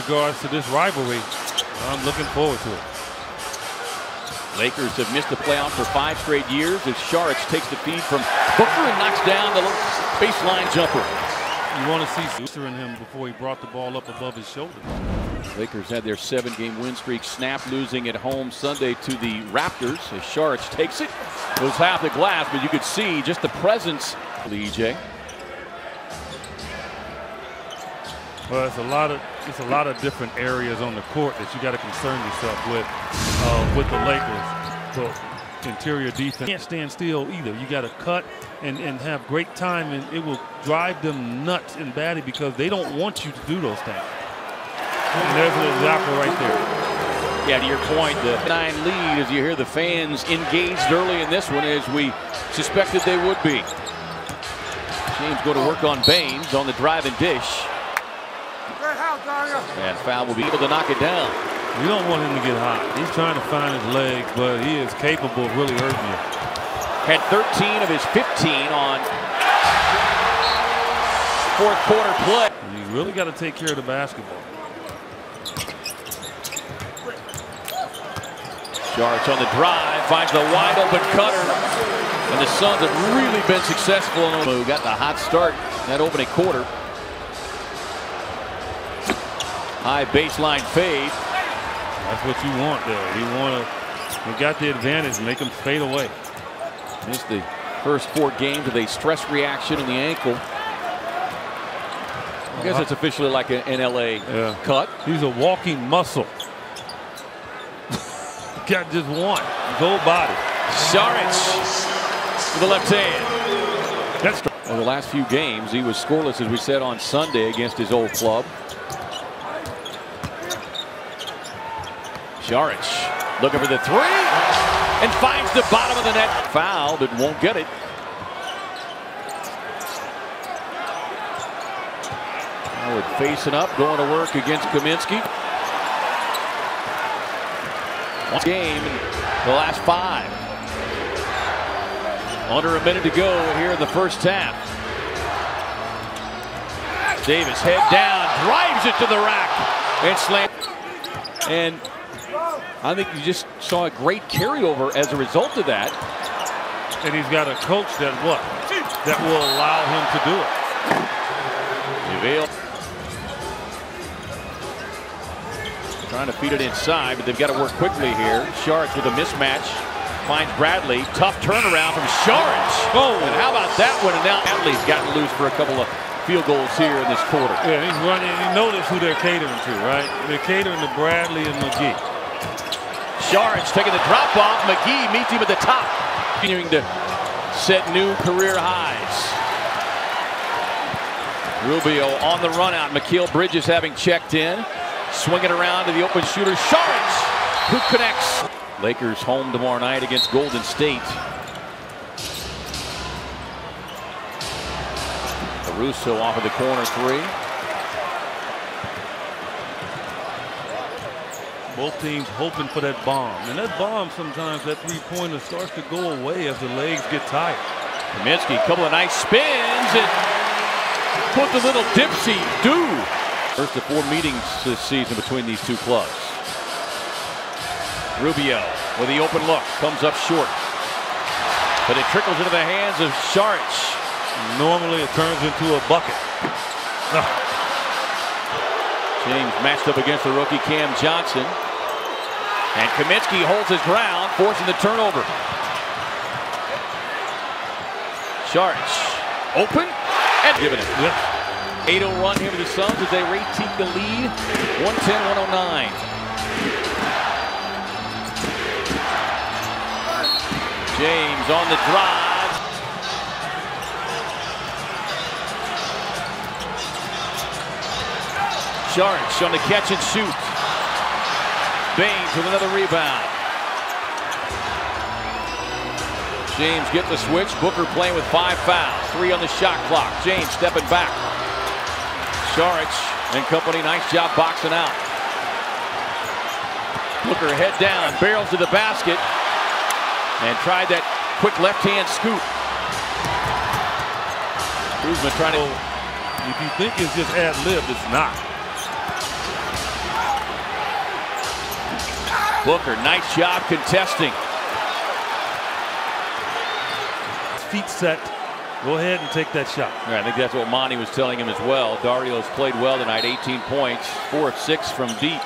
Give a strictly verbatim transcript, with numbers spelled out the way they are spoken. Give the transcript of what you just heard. regards to this rivalry. I'm looking forward to it. Lakers have missed the playoffs for five straight years as Saric takes the feed from Booker and knocks down the baseline jumper. You want to see Booker in him before he brought the ball up above his shoulder. Lakers had their seven game win streak snapped, losing at home Sunday to the Raptors as Saric takes it. Goes half the glass, but you could see just the presence. E J. Well, it's a lot of it's a lot of different areas on the court that you got to concern yourself with uh, with the Lakers. So interior defense can't stand still either. You got to cut and and have great time, and it will drive them nuts and batty because they don't want you to do those things. And there's a little locker right there. Yeah, to your point, the nine lead as you hear the fans engaged early in this one as we suspected they would be. James go to work on Baines on the drive and dish. And foul will be able to knock it down. You don't want him to get hot. He's trying to find his leg, but he is capable of really hurting you. Had thirteen of his fifteen on fourth quarter play. You really got to take care of the basketball. Saric on the drive, finds the wide open cutter. And the Suns have really been successful. Who got the hot start in that opening quarter. High baseline fade. That's what you want there. You want to, you got the advantage, make them fade away. Missed the first four games with a stress reaction in the ankle. I guess it's officially like an N L A yeah. cut. He's a walking muscle. Got just one. Go body. Saric with the left hand. That's in the last few games, he was scoreless, as we said on Sunday against his old club. Saric looking for the three and finds the bottom of the net. Foul, but won't get it. Howard facing up, going to work against Kaminsky. One game in the last five. Under a minute to go here in the first half. Davis head down, drives it to the rack and slams. And I think you just saw a great carryover as a result of that. And he's got a coach that what? That will allow him to do it. JaVale. Trying to feed it inside, but they've got to work quickly here. Saric with a mismatch. Finds Bradley. Tough turnaround from Saric. Oh, and how about that one? And now Bradley's gotten loose for a couple of field goals here in this quarter. Yeah, he's running. You notice who they're catering to, right? They're catering to Bradley and McGee. Saric taking the drop off. McGee meets him at the top. Continuing to set new career highs. Rubio on the run out. Mikal Bridges having checked in. Swinging around to the open shooter. Saric who connects. Lakers home tomorrow night against Golden State. Caruso off of the corner three. Both teams hoping for that bomb. And that bomb sometimes, that three-pointer starts to go away as the legs get tired. Kaminsky, a couple of nice spins, and puts a little dipsy do. First of four meetings this season between these two clubs. Rubio with the open look, comes up short. But it trickles into the hands of Saric. Normally it turns into a bucket. No. James matched up against the rookie Cam Johnson. And Kaminsky holds his ground, forcing the turnover. Saric open and giving it. Yep. eight oh run here to the Suns as they retake the lead. one ten to one oh nine. James on the drive. Saric on the catch and shoot. Baines with another rebound. James gets the switch. Booker playing with five fouls. Three on the shot clock. James stepping back. Saric and company, nice job boxing out. Booker head down, barrels to the basket. And tried that quick left-hand scoop. Kuzma trying to... If you think it's just ad-lib, it's not. Booker, nice job contesting. Feet set. Go ahead and take that shot. Yeah, I think that's what Monty was telling him as well. Dario's played well tonight. eighteen points, four of six from deep.